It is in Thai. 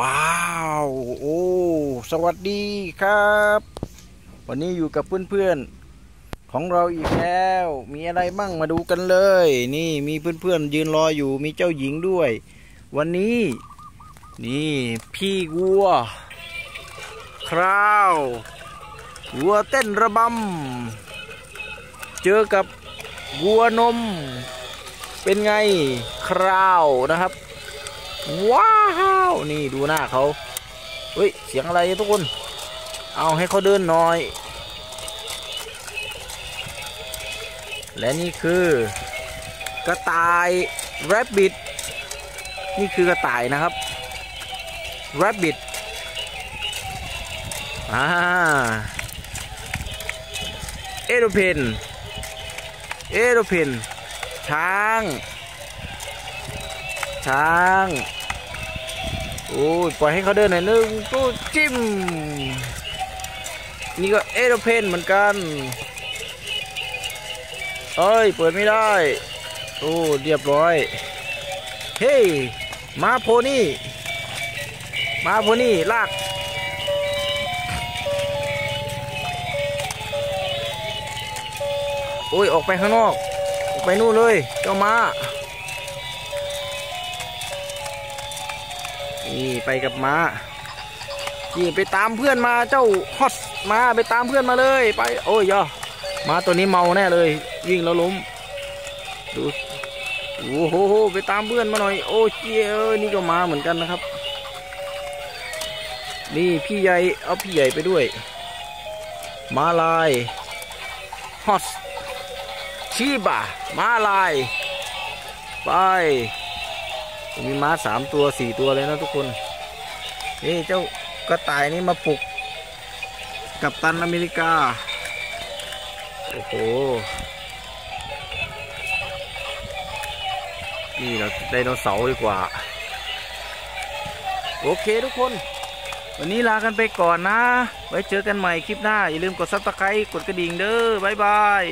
ว้าวโอ้สวัสดีครับวันนี้อยู่กับเพื่อนๆของเราอีกแล้วมีอะไรบ้างมาดูกันเลยนี่มีเพื่อนๆยืนรออยู่มีเจ้าหญิงด้วยวันนี้นี่พี่วัวคราววัวเต้นระบำเจอกับวัวนมเป็นไงคราวนะครับว้าวนี่ดูหน้าเขาเฮ้ยเสียงอะไรทุกคนเอาให้เขาเดินหน่อยและนี่คือกระต่ายแรบบิทนี่คือกระต่ายนะครับแรบบิทเอโรเพนช้างโอ้ยปล่อยให้เขาเดินหน่อยนึงตู้จิ้มนี่ก็เอโรเพนเหมือนกันเอ้ยเปิดไม่ได้โอ้เรียบร้อยเฮ้ยมาโพนี่ลากโอ้ยออกไปข้างนอกไปนู่นเลยเจ้ามานี่ไปกับม้านี่ไปตามเพื่อนมาเจ้าฮอสมาไปตามเพื่อนมาเลยไปโอ้ยย่อม้าตัวนี้เมาแน่เลยวิ่งแล้วล้มดูโอ้โหไปตามเพื่อนมาหน่อยโอ้เชี่ยนี่ก็มาเหมือนกันนะครับนี่พี่ใหญ่เอาพี่ใหญ่ไปด้วยม้าลายฮอสชีบะม้าลายไปมีม้า3 ตัว 4 ตัวเลยนะทุกคนนี่เจ้ากระต่ายนี่มาปลุกกัปตันอเมริกาโอ้โหนี่เราไดโนเสาร์ดีกว่าโอเคทุกคนวันนี้ลากันไปก่อนนะไว้เจอกันใหม่คลิปหน้าอย่าลืมกดซับสไครต์กดกระดิ่งเด้อบ๊ายบาย